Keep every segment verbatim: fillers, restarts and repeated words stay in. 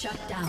Shut down.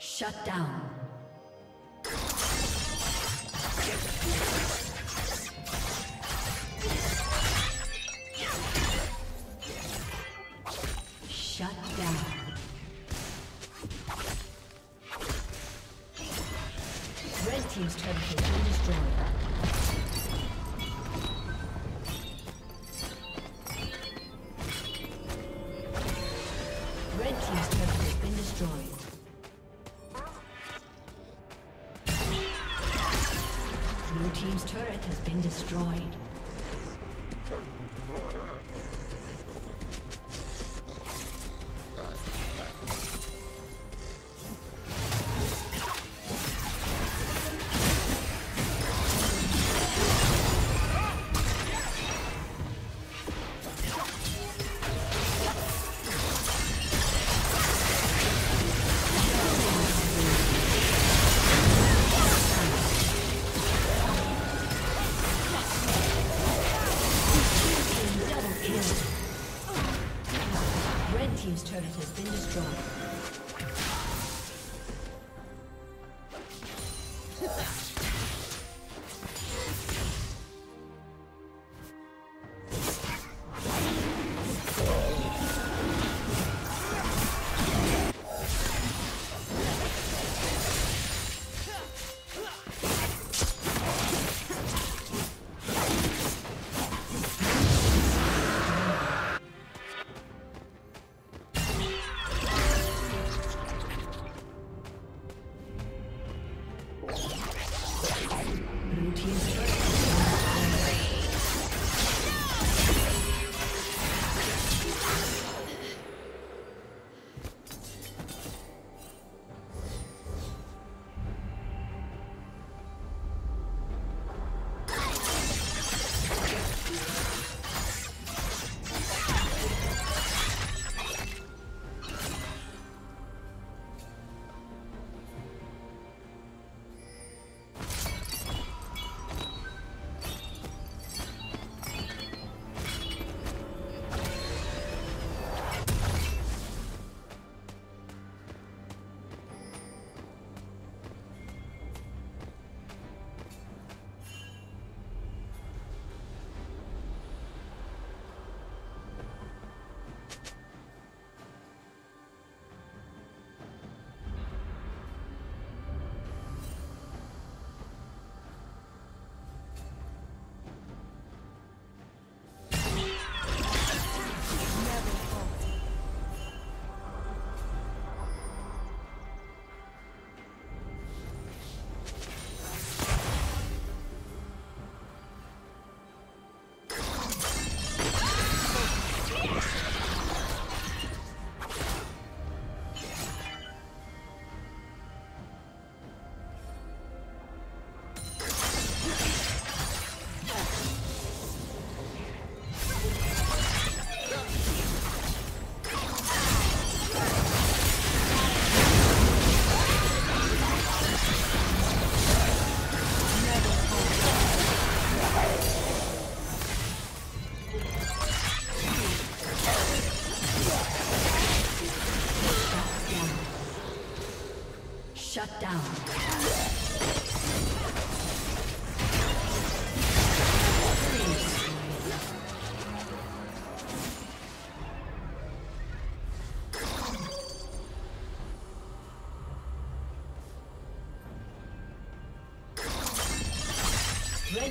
Shut down. Shut down. Red team's turret has been destroyed. Destroyed. Team's turret has been destroyed. Shut down. Red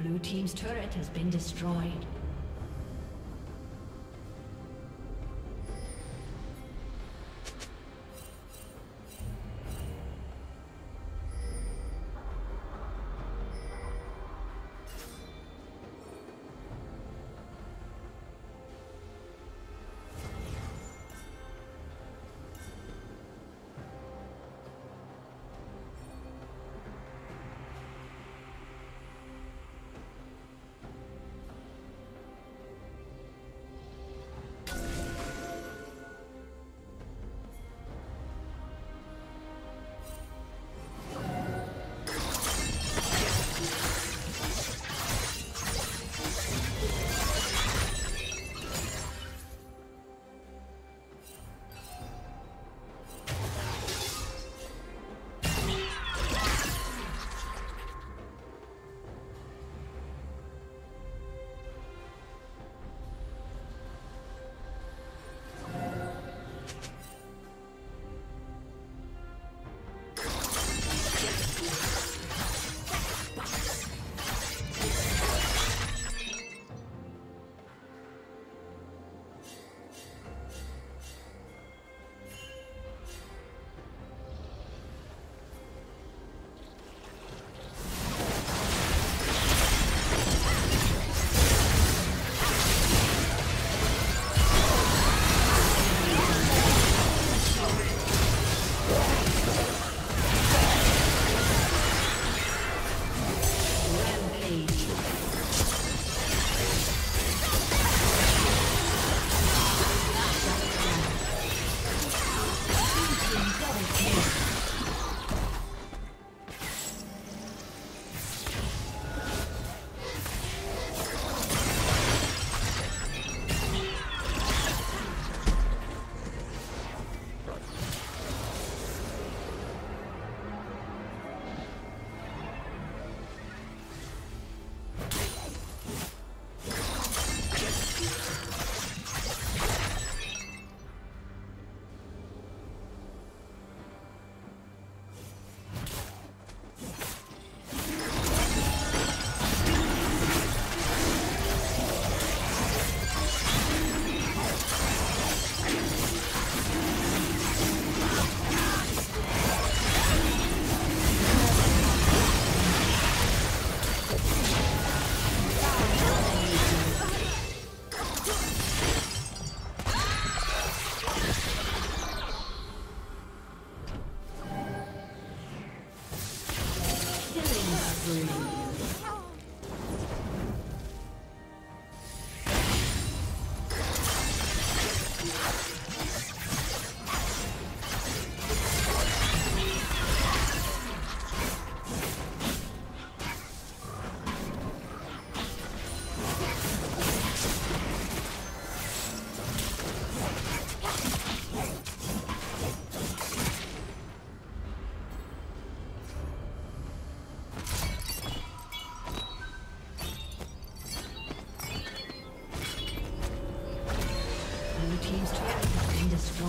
Blue team's turret has been destroyed.